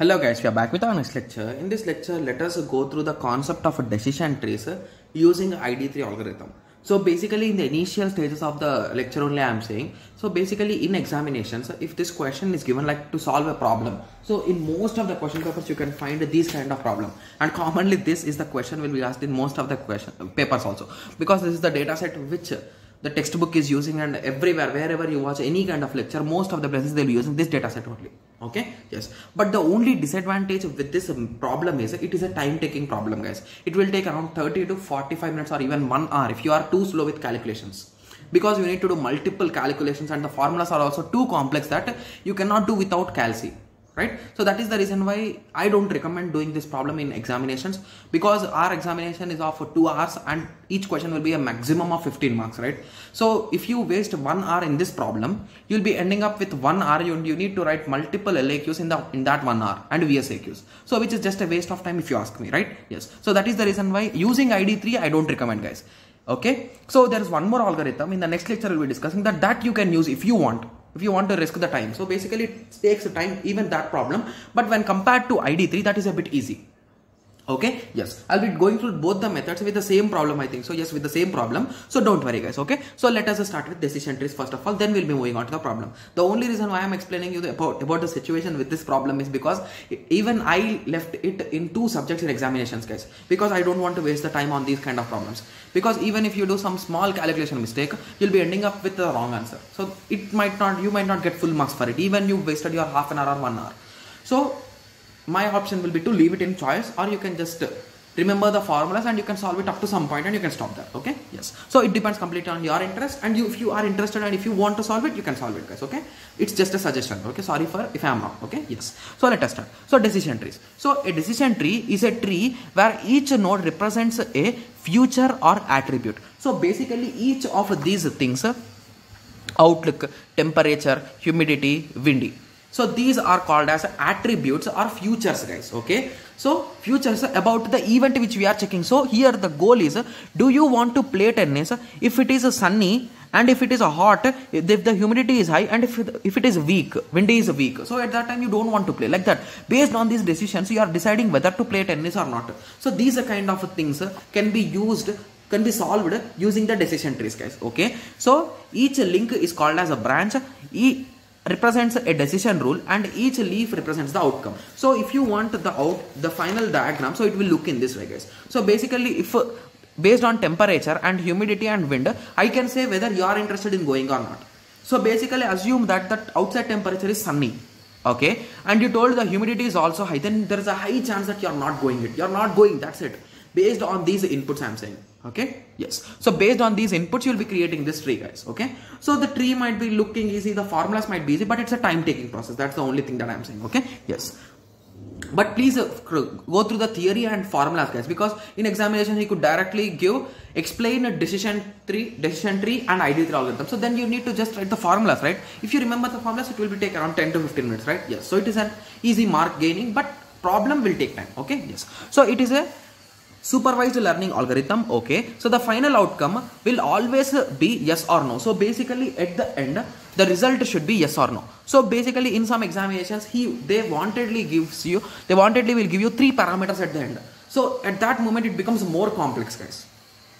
Hello guys, we are back with our next lecture. In this lecture, let us go through the concept of a decision trace using ID3 algorithm. So basically in the initial stages of the lecture only I am saying. So basically in examinations, if this question is given like to solve a problem. So in most of the question papers you can find these kind of problem. And commonly this is the question will be asked in most of the papers also. Because this is the data set which the textbook is using, and everywhere, wherever you watch any kind of lecture, most of the places they'll be using this data set only. Okay, yes. But the only disadvantage with this problem is it is a time taking problem, guys. It will take around 30 to 45 minutes or even 1 hour if you are too slow with calculations. Because you need to do multiple calculations and the formulas are also too complex that you cannot do without calc. Right? So that is the reason why I don't recommend doing this problem in examinations, because our examination is of 2 hours and each question will be a maximum of 15 marks, right? So if you waste 1 hour in this problem, you'll be ending up with 1 hour and you need to write multiple LAQs in that 1 hour and VSAQs. So which is just a waste of time if you ask me, right? Yes. So that is the reason why using ID3 I don't recommend, guys. Okay. So there is one more algorithm in the next lecture we'll be discussing that you can use if you want to risk the time. So basically it takes time, even that problem, but when compared to ID3 that is a bit easy. Okay, yes, I'll be going through both the methods with the same problem, I think. So yes, with the same problem, so don't worry guys. Okay, so let us start with decision trees first of all, then we'll be moving on to the problem. The only reason why I'm explaining you about the situation with this problem is because even I left it in 2 subjects in examinations, guys, because I don't want to waste the time on these kind of problems, because even if you do some small calculation mistake, you'll be ending up with the wrong answer. So you might not get full marks for it, even you wasted your half an hour or 1 hour. So my option will be to leave it in choice, or you can just remember the formulas and you can solve it up to some point and you can stop there. Okay, yes. So it depends completely on your interest, and if you are interested and if you want to solve it, you can solve it, guys. Okay, it's just a suggestion. Okay, sorry for if I am wrong. Okay, yes. So let us start. So decision trees. So a decision tree is a tree where each node represents a feature or attribute. So basically each of these things, outlook, temperature, humidity, windy. So these are called as attributes or futures, guys. Okay, so futures about the event which we are checking. So here the goal is, do you want to play tennis if it is sunny and if it is hot, if the humidity is high and if it is weak, windy is weak. So at that time you don't want to play, like that. Based on these decisions you are deciding whether to play tennis or not. So these kind of things can be solved using the decision trees, guys. Okay, so each link is called as a branch. E represents a decision rule and each leaf represents the outcome. So if you want the final diagram, so it will look in this way, guys. So basically if based on temperature and humidity and wind, I can say whether you are interested in going or not. So basically assume that the outside temperature is sunny, okay, and you told the humidity is also high, then there is a high chance that you are not going it. You are not going, that's it. Based on these inputs I am saying. Okay, yes. So based on these inputs you will be creating this tree, guys. Okay, so the tree might be looking easy, the formulas might be easy, but it's a time taking process. That's the only thing that I am saying. Okay, yes. But please go through the theory and formulas, guys, because in examination he could directly explain a decision tree and ID3 algorithm. So then you need to just write the formulas, right? If you remember the formulas, it will be take around 10 to 15 minutes, right? Yes. So it is an easy mark gaining, but problem will take time. Okay, yes. So it is a supervised learning algorithm. Okay, so the final outcome will always be yes or no. So basically at the end the result should be yes or no. So basically in some examinations they wantedly will give you 3 parameters at the end. So at that moment it becomes more complex, guys.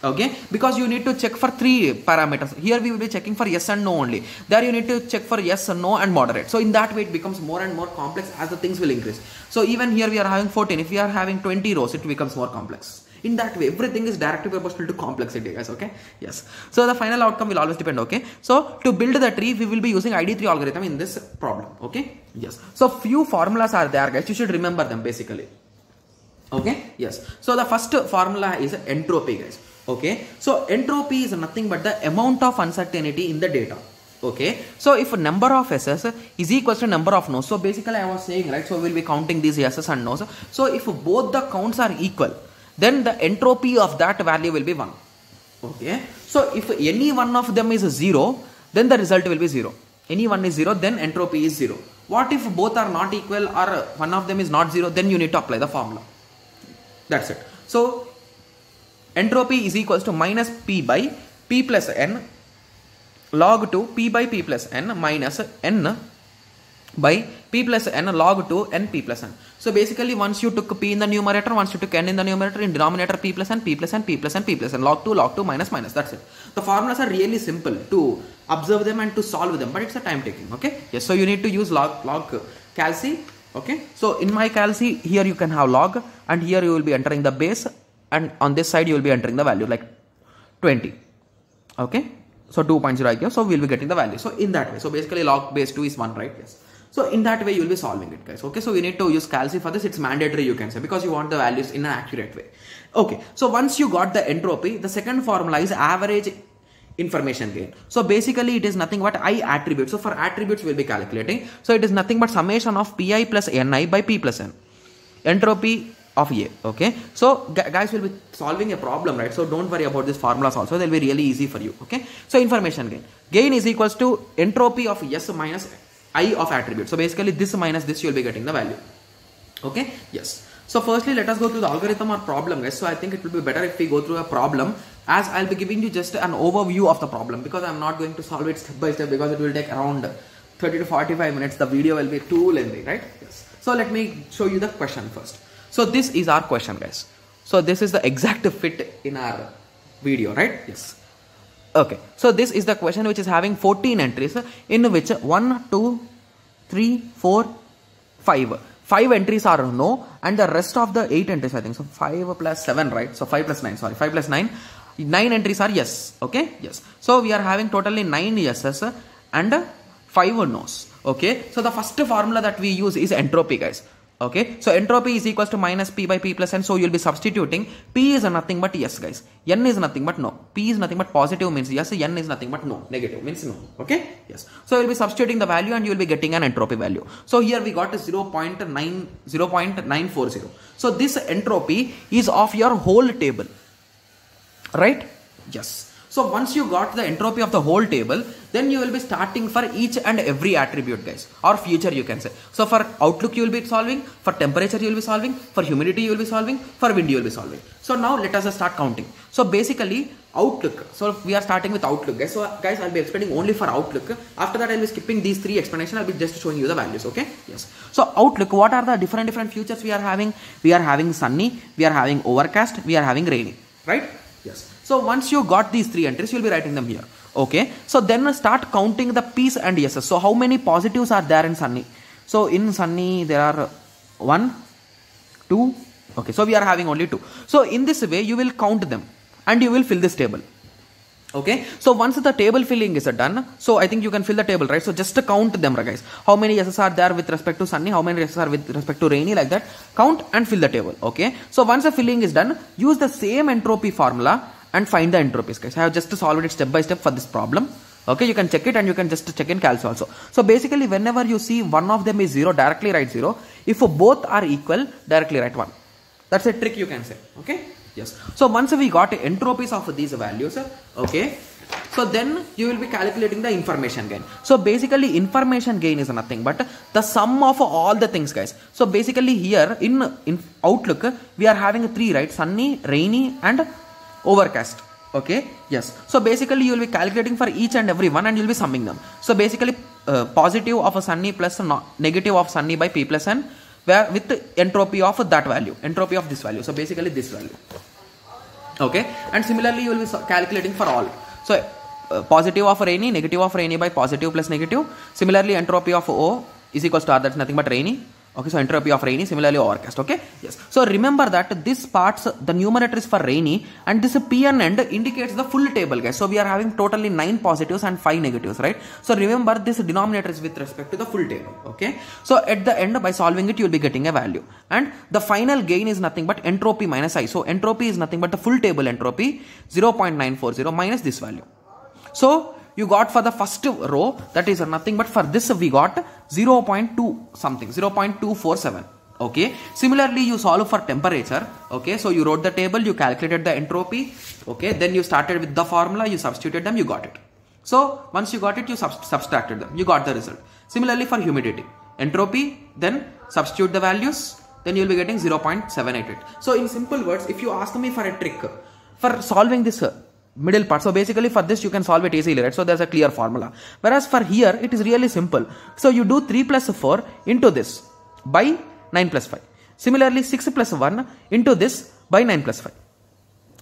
Okay, because you need to check for 3 parameters. Here we will be checking for yes and no only. There you need to check for yes and no and moderate. So in that way it becomes more and more complex as the things will increase. So even here we are having 14. If we are having 20 rows, it becomes more complex. In that way, everything is directly proportional to complexity, guys. Okay, yes. So the final outcome will always depend. Okay, so to build the tree, we will be using ID3 algorithm in this problem. Okay, yes. So few formulas are there, guys. You should remember them basically. Okay, yes. So the first formula is entropy, guys. Okay, so entropy is nothing but the amount of uncertainty in the data. Okay, so if number of yeses is equal to number of no's, so basically I was saying, right, so we'll be counting these yeses and no's. So if both the counts are equal, then the entropy of that value will be 1. Okay, so if any one of them is 0, then the result will be 0. Any one is 0, then entropy is 0. What if both are not equal or one of them is not 0? Then you need to apply the formula. That's it. So entropy is equals to minus P by P plus N log to P by P plus N minus N by p plus n log 2 n p plus n. So basically once you took p in the numerator, once you took n in the numerator, in denominator p plus n, p plus n, p plus n, p plus n, log 2 minus minus, that's it. The formulas are really simple to observe them and to solve them, but it's a time taking, okay? Yes, so you need to use log calc, okay? So in my calc here you can have log and here you will be entering the base and on this side you will be entering the value like 20, okay? So 2.0 here, so we will be getting the value. So in that way, so basically log base 2 is 1, right? Yes. So in that way you will be solving it, guys. Okay, so we need to use calc for this. It's mandatory, you can say, because you want the values in an accurate way. Okay, so once you got the entropy, the second formula is average information gain. So basically it is nothing but I attribute. So for attributes we will be calculating. So it is nothing but summation of pi plus ni by p plus n. Entropy of A, okay? So guys, will be solving a problem, right? So don't worry about these formulas also. They'll be really easy for you, okay? So information gain. Gain is equals to entropy of S minus I of attribute. So basically this minus this, you'll be getting the value, okay? Yes. So firstly, let us go through the algorithm or problem, guys. So I think it will be better if we go through a problem, as I'll be giving you just an overview of the problem, because I'm not going to solve it step by step, because it will take around 30 to 45 minutes. The video will be too lengthy, right? Yes. So let me show you the question first. So this is our question, guys. So this is the exact fit in our video, right? Yes. Okay. So this is the question which is having 14 entries, in which 1, 2, 3, 4, 5. 5 entries are no, and the rest of the 8 entries, I think. So 5 plus 7, right? So 5 plus 9, sorry. 5 plus 9. 9 entries are yes. Okay. Yes. So we are having totally 9 yeses and 5 no's. Okay. So the first formula that we use is entropy, guys. Okay, so entropy is equals to minus p by p plus n. So you'll be substituting. P is nothing but yes, guys. N is nothing but no. P is nothing but positive means yes. N is nothing but no. Negative means no. Okay, yes. So you'll be substituting the value and you'll be getting an entropy value. So here we got a 0.940. So this entropy is of your whole table, right? Yes. So once you got the entropy of the whole table, then you will be starting for each and every attribute, guys, or future, you can say. So for outlook you will be solving, for temperature you will be solving, for humidity you will be solving, for wind you will be solving. So now let us start counting. So basically outlook, so we are starting with outlook, guys. So guys, I'll be explaining only for outlook. After that I'll be skipping these three explanations. I'll be just showing you the values, okay? Yes. So outlook, what are the different futures we are having? We are having sunny, we are having overcast, we are having rainy, right? Yes. So once you got these three entries, you'll be writing them here. Okay. So then start counting the P's and S's. So how many positives are there in sunny? So in sunny there are 1, 2. Okay. So we are having only 2. So in this way you will count them and you will fill this table. Okay. So once the table filling is done, so I think you can fill the table, right? So just count them, guys. How many S's are there with respect to sunny? How many S's are with respect to rainy? Like that. Count and fill the table. Okay. So once the filling is done, use the same entropy formula and find the entropies, guys. I have just solved it step by step for this problem. Okay, you can check it and you can just check in calc also. So basically whenever you see one of them is 0, directly write 0. If both are equal, directly write 1. That's a trick, you can say. Okay, yes. So once we got entropies of these values, okay, so then you will be calculating the information gain. So basically information gain is nothing but the sum of all the things, guys. So basically here in outlook we are having 3, right? Sunny, rainy and overcast. Okay, yes. So basically you will be calculating for each and every one and you will be summing them. So basically positive of a sunny plus negative of sunny by p plus n, where with entropy of that value, entropy of this value, so basically this value. Okay, and similarly you will be calculating for all. So positive of rainy, negative of rainy by positive plus negative. Similarly entropy of O is equals to R, that's nothing but rainy. Okay, so entropy of rainy, similarly overcast. Okay, yes. So remember that this parts, the numerator is for rainy and this PN end indicates the full table, guys. So we are having totally 9 positives and 5 negatives, right? So remember this denominator is with respect to the full table. Okay, so at the end by solving it you will be getting a value, and the final gain is nothing but entropy minus I. So entropy is nothing but the full table entropy 0.940 minus this value. So you got for the first row, that is nothing but for this we got 0.2 something, 0.247. Okay, similarly you solve for temperature. Okay, so you wrote the table, you calculated the entropy. Okay, then you started with the formula, you substituted them, you got it. So once you got it, you subtracted them, you got the result. Similarly for humidity, entropy, then substitute the values, then you will be getting 0.788. So in simple words, if you ask me for a trick for solving this middle part. So basically for this you can solve it easily, right? So there's a clear formula. Whereas for here it is really simple. So you do 3 plus 4 into this by 9 plus 5. Similarly 6 plus 1 into this by 9 plus 5.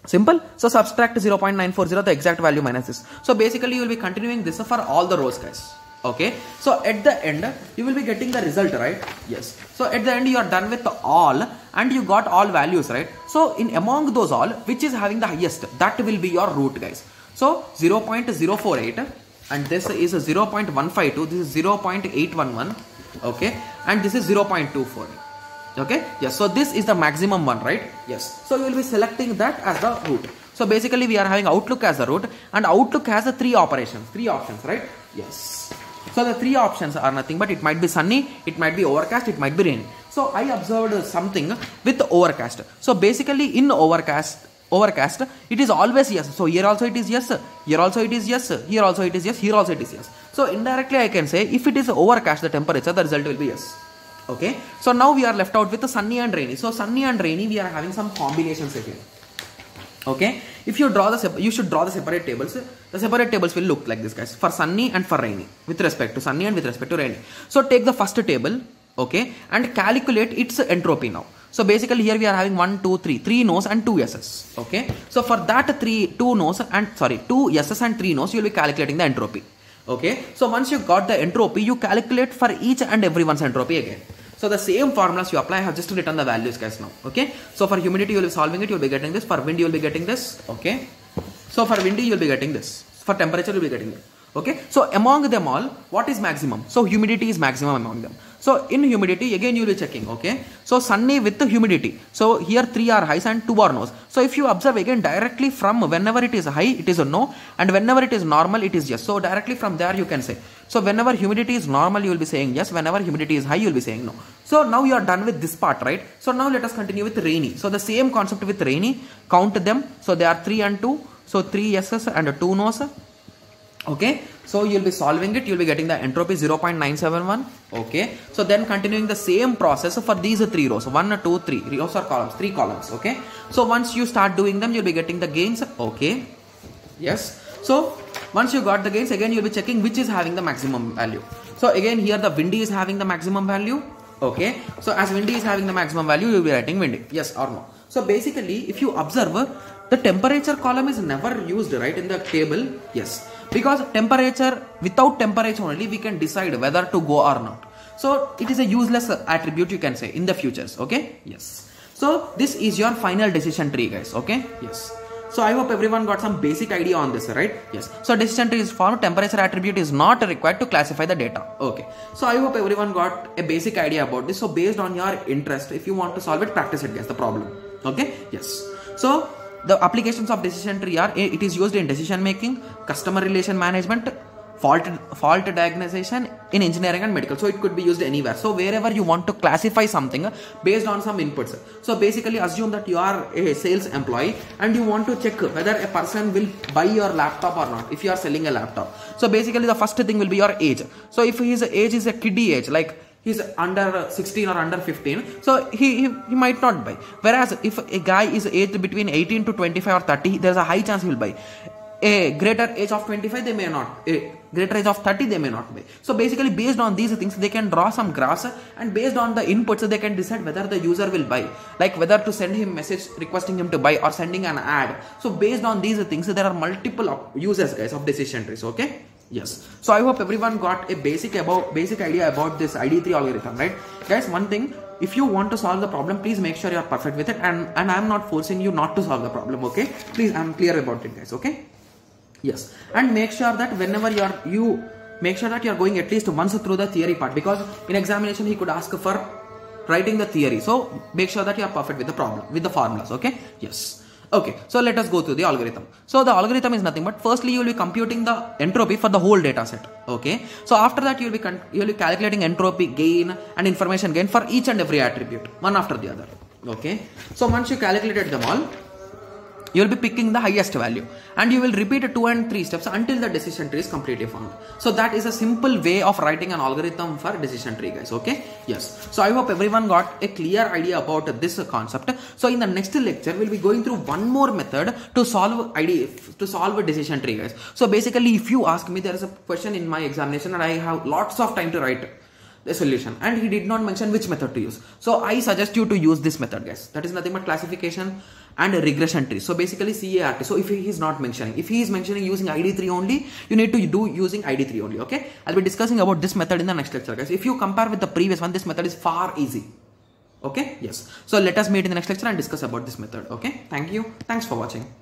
Simple. So subtract 0.940, the exact value minus this. So basically you will be continuing this for all the rows, guys. Okay, so at the end you will be getting the result, right? Yes. So at the end you are done with all and you got all values, right? So in among those all, which is having the highest, that will be your root, guys. So 0.048 and this is 0.152, this is 0.811, okay, and this is 0.24. Okay, yes, so this is the maximum one, right? Yes, so you will be selecting that as the root. So basically we are having Outlook as the root, and Outlook has the three options, right? Yes. So the three options are nothing but it might be sunny, it might be overcast, it might be rain. So I observed something with overcast. So basically in overcast it is always yes. So here also it is yes, here also it is yes, here also it is yes, here also it is yes. So indirectly I can say if it is overcast the temperature, the result will be yes. Okay, so now we are left out with the sunny and rainy. So sunny and rainy, we are having some combinations again. Okay, if you draw the, you should draw the separate tables. The separate tables will look like this, guys, for sunny and for rainy, with respect to sunny and with respect to rainy. So take the first table, okay, and calculate its entropy now. So basically here we are having 1, 2, 3 no's and 2 yeses. Okay, so for that 2 yeses and 3 no's, you will be calculating the entropy. Okay, so once you got the entropy, you calculate for each and everyone's entropy again. So the same formulas you apply, I have just written the values, guys, now. Okay, so for humidity you will be solving it, you will be getting this. For wind you will be getting this. Okay, so for windy you will be getting this. For temperature you will be getting this. Okay, so among them all, what is maximum? So humidity is maximum among them. So in humidity again you will be checking. Okay, so sunny with the humidity. So here 3 are highs and 2 are no's. So if you observe again directly from whenever it is high, it is a no, and whenever it is normal, it is yes. So directly from there you can say. So whenever humidity is normal, you will be saying yes. Whenever humidity is high, you will be saying no. So now you are done with this part, right? So now let us continue with rainy. So the same concept with rainy. Count them. So they are 3 and 2. So 3 yeses and 2 no's. Okay, so you'll be solving it, you'll be getting the entropy 0.971. Okay, so then continuing the same process for these 3 rows, 1, 2, 3 rows or columns, 3 columns. Okay, so once you start doing them, you'll be getting the gains. Okay, yes, so once you got the gains, again you'll be checking which is having the maximum value. So again here the windy is having the maximum value. Okay, so as windy is having the maximum value, you'll be writing windy, yes or no. So basically if you observe, the temperature column is never used, right, in the table. Yes, because temperature, without temperature only we can decide whether to go or not. So it is a useless attribute, you can say, in the futures. Okay, yes. So this is your final decision tree, guys. Okay, yes. So I hope everyone got some basic idea on this, right? Yes. So decision tree is formed. Temperature attribute is not required to classify the data. Okay. So I hope everyone got a basic idea about this. So based on your interest, if you want to solve it, practice it, guys, the problem. Okay, yes. So the applications of decision tree are, it is used in decision making, customer relation management, fault diagnosis, in engineering and medical. So it could be used anywhere. So wherever you want to classify something based on some inputs. So basically assume that you are a sales employee and you want to check whether a person will buy your laptop or not if you are selling a laptop. So basically the first thing will be your age. So if his age is a kiddie age, like he's under 16 or under 15, so he might not buy. Whereas if a guy is aged between 18 to 25 or 30, there's a high chance he will buy. A greater age of 25, they may not. A greater age of 30, they may not buy. So basically based on these things, they can draw some graphs, and based on the inputs, they can decide whether the user will buy, like whether to send him message requesting him to buy or sending an ad. So based on these things, there are multiple uses, guys, of decision trees. Okay. Yes, so I hope everyone got a basic idea about this ID3 algorithm, right, guys? One thing, if you want to solve the problem, please make sure you are perfect with it, and I'm not forcing you not to solve the problem. Okay, please, I'm clear about it, guys. Okay, yes, and make sure that whenever you make sure that you are going at least once through the theory part, because in examination he could ask for writing the theory. So make sure that you are perfect with the problem, with the formulas. Okay, yes. Okay, so let us go through the algorithm. So the algorithm is nothing but, firstly you will be computing the entropy for the whole data set. Okay, so after that you will be calculating entropy gain and information gain for each and every attribute, one after the other. Okay, so once you calculated them all, you will be picking the highest value, and you will repeat 2 and 3 steps until the decision tree is completely formed. So that is a simple way of writing an algorithm for decision tree, guys. Okay, yes. So I hope everyone got a clear idea about this concept. So in the next lecture, we'll be going through one more method to solve a decision tree, guys. So basically, if you ask me, there is a question in my examination, and I have lots of time to write the solution, and he did not mention which method to use. So I suggest you to use this method, guys. That is nothing but classification and a regression tree. So basically CART. So if he is not mentioning, if he is mentioning using ID3 only, you need to do using ID3 only. Okay, I'll be discussing about this method in the next lecture, guys. If you compare with the previous one, this method is far easy. Okay, yes. So let us meet in the next lecture and discuss about this method. Okay, thank you. Thanks for watching.